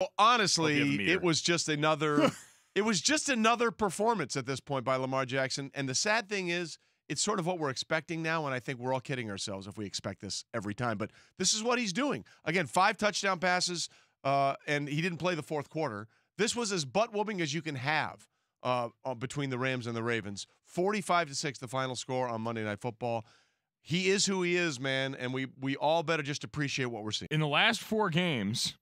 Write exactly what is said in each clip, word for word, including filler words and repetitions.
Well, honestly, it was just another it was just another performance at this point by Lamar Jackson. And the sad thing is, it's sort of what we're expecting now, and I think we're all kidding ourselves if we expect this every time. But this is what he's doing. Again, five touchdown passes, uh, and he didn't play the fourth quarter. This was as butt-whooping as you can have uh, between the Rams and the Ravens. forty-five to six, the final score on Monday Night Football. He is who he is, man, and we we all better just appreciate what we're seeing. In the last four games,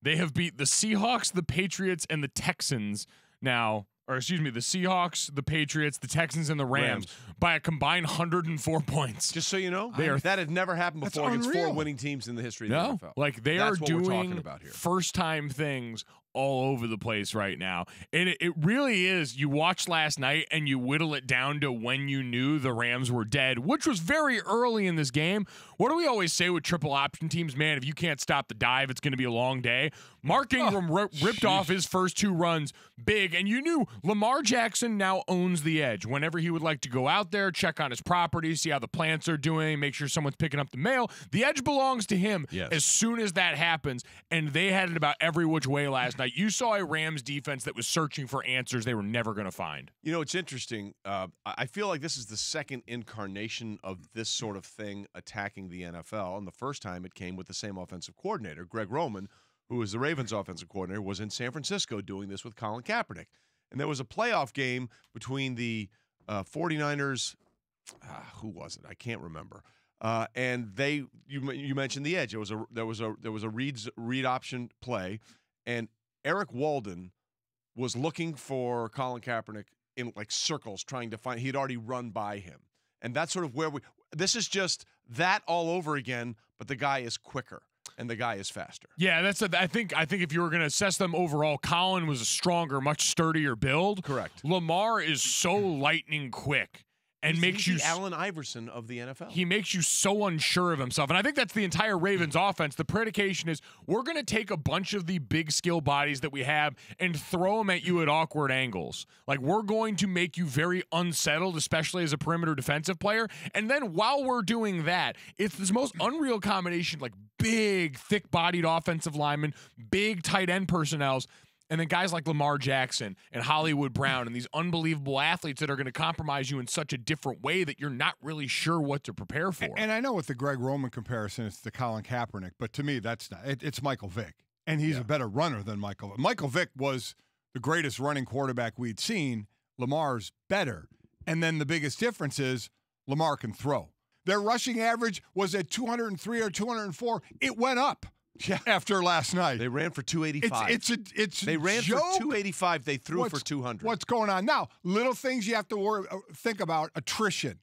they have beat the Seahawks, the Patriots, and the Texans now, or excuse me, the Seahawks, the Patriots, the Texans, and the Rams, Rams. by a combined one hundred four points. Just so you know, they are, that had never happened before against four winning teams in the history of no, the N F L. Like, they that's are doing first-time things all over the place right now. And it, it really is, you watch last night and you whittle it down to when you knew the Rams were dead, which was very early in this game. What do we always say with triple option teams? Man, if you can't stop the dive, it's going to be a long day. Mark Ingram oh, ripped geez. off his first two runs big, and you knew Lamar Jackson now owns the edge. Whenever he would like to go out there, check on his property, see how the plants are doing, make sure someone's picking up the mail, the edge belongs to him yes. as soon as that happens, and they had it about every which way last night. You saw a Rams defense that was searching for answers they were never going to find. You know, it's interesting. Uh, I feel like this is the second incarnation of this sort of thing attacking the N F L, and the first time it came with the same offensive coordinator. Greg Roman, who was the Ravens offensive coordinator, was in San Francisco doing this with Colin Kaepernick. And there was a playoff game between the uh, forty-niners. Ah, who was it? I can't remember. Uh, and they, you, you mentioned the edge. It was a, there was a, there was a read, read option play, and Eric Walden was looking for Colin Kaepernick in, like, circles, trying to find – he'd already run by him. And that's sort of where we – this is just that all over again, but the guy is quicker and the guy is faster. Yeah, that's a, I think I think if you were going to assess them overall, Colin was a stronger, much sturdier build. Correct. Lamar is so lightning quick. And He's makes you the Allen Iverson of the N F L. He makes you so unsure of himself. And I think that's the entire Ravens offense. The predication is we're going to take a bunch of the big skill bodies that we have and throw them at you at awkward angles. Like, we're going to make you very unsettled, especially as a perimeter defensive player. And then while we're doing that, it's this most unreal combination, like big, thick-bodied offensive linemen, big tight end personnels, and then guys like Lamar Jackson and Hollywood Brown and these unbelievable athletes that are going to compromise you in such a different way that you're not really sure what to prepare for. And, and I know with the Greg Roman comparison, it's the Colin Kaepernick, but to me, that's not. It, it's Michael Vick, and he's yeah. a better runner than Michael Vick. Michael Vick was the greatest running quarterback we'd seen. Lamar's better. And then the biggest difference is Lamar can throw. Their rushing average was at two hundred three or two hundred four. It went up. Yeah, after last night. They ran for two eighty-five. It's it's a, it's They ran joke. for two eighty-five, they threw what's, for two hundred. What's going on now? Little things you have to worry, think about, attrition.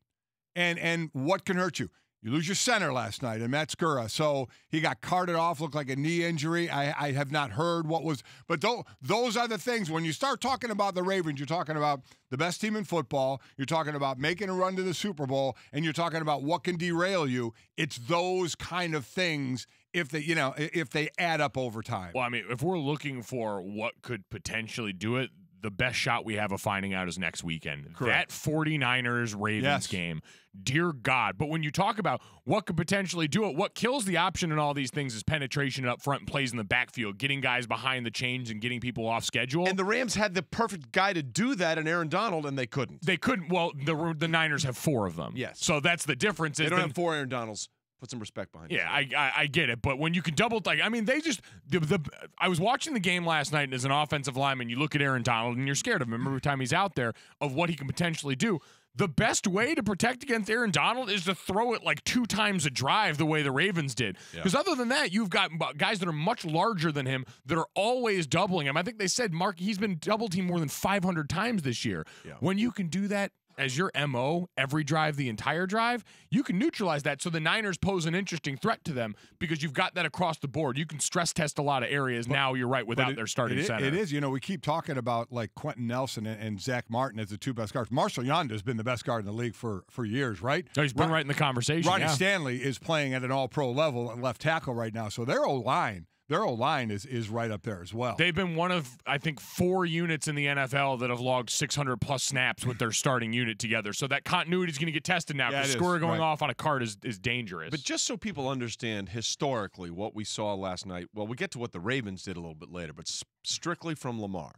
And and what can hurt you? You lose your center last night in Matt Gura. So he got carted off, looked like a knee injury. I, I have not heard what was, but th those are the things. When you start talking about the Ravens, you're talking about the best team in football. You're talking about making a run to the Super Bowl, and you're talking about what can derail you. It's those kind of things. If they, you know, if they add up over time. Well, I mean, if we're looking for what could potentially do it, the best shot we have of finding out is next weekend. Correct. That forty-niners Ravens yes. game. Dear God. But when you talk about what could potentially do it, what kills the option in all these things is penetration up front and plays in the backfield, getting guys behind the chains and getting people off schedule. And the Rams had the perfect guy to do that in Aaron Donald, and they couldn't. They couldn't. Well, the, the Niners have four of them. Yes. So that's the difference. They don't have four Aaron Donalds. Put some respect behind it. Yeah, I, I I get it, but when you can double, like, I mean, they just the, the I was watching the game last night, and as an offensive lineman, you look at Aaron Donald and you're scared of him every time he's out there of what he can potentially do. The best way to protect against Aaron Donald is to throw it like two times a drive, the way the Ravens did. Because yeah. other than that, you've got guys that are much larger than him that are always doubling him. I think they said Mark he's been double teamed more than five hundred times this year. Yeah. When you can do that as your M O every drive, the entire drive, you can neutralize that. So the Niners pose an interesting threat to them because you've got that across the board. You can stress test a lot of areas but, now, you're right, without it, their starting it, center. It is. You know, we keep talking about, like, Quentin Nelson and, and Zach Martin as the two best guards. Marshall Yanda has been the best guard in the league for, for years, right? No, he's been Ron, right in the conversation. Ronnie yeah. Stanley is playing at an all-pro level at left tackle right now. So their O-line, their O-line is is right up there as well. They've been one of, I think, four units in the N F L that have logged six hundred plus snaps with their starting unit together. So that continuity is going to get tested now. Yeah, the scorer is, going right. off on a card is, is dangerous. But just so people understand historically what we saw last night, well, we get to what the Ravens did a little bit later, but strictly from Lamar.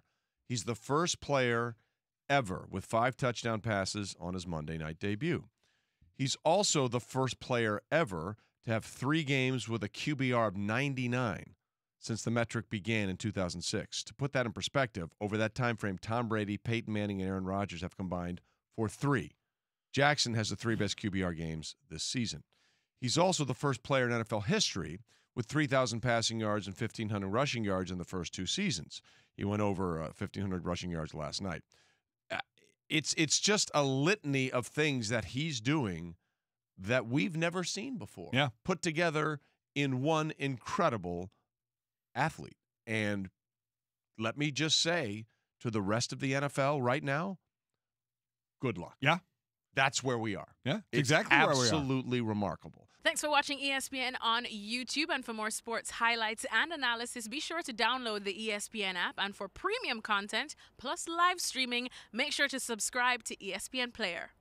He's the first player ever with five touchdown passes on his Monday night debut. He's also the first player ever to have three games with a Q B R of ninety-nine since the metric began in two thousand six. To put that in perspective, over that time frame, Tom Brady, Peyton Manning, and Aaron Rodgers have combined for three. Jackson has the three best Q B R games this season. He's also the first player in N F L history with three thousand passing yards and fifteen hundred rushing yards in the first two seasons. He went over uh, fifteen hundred rushing yards last night. It's it's just a litany of things that he's doing that we've never seen before. Yeah. Put together in one incredible athlete. And let me just say to the rest of the N F L right now, good luck. Yeah. That's where we are. Yeah, it's exactly where we are. Absolutely remarkable. Thanks for watching E S P N on YouTube. And for more sports highlights and analysis, be sure to download the E S P N app. And for premium content plus live streaming, make sure to subscribe to E S P N Player.